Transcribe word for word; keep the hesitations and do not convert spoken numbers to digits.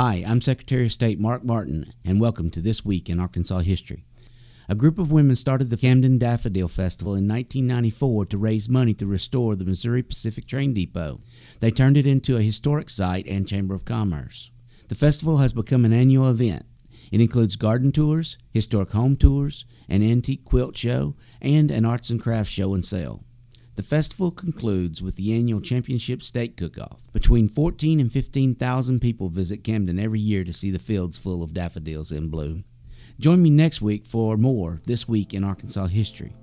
Hi, I'm Secretary of State Mark Martin, and welcome to This Week in Arkansas History. A group of women started the Camden Daffodil Festival in nineteen ninety-four to raise money to restore the Missouri Pacific Train Depot. They turned it into a historic site and Chamber of Commerce. The festival has become an annual event. It includes garden tours, historic home tours, an antique quilt show, and an arts and crafts show and sale. The festival concludes with the annual Championship Steak Cook Off. Between fourteen thousand and fifteen thousand people visit Camden every year to see the fields full of daffodils in bloom. Join me next week for more This Week in Arkansas History.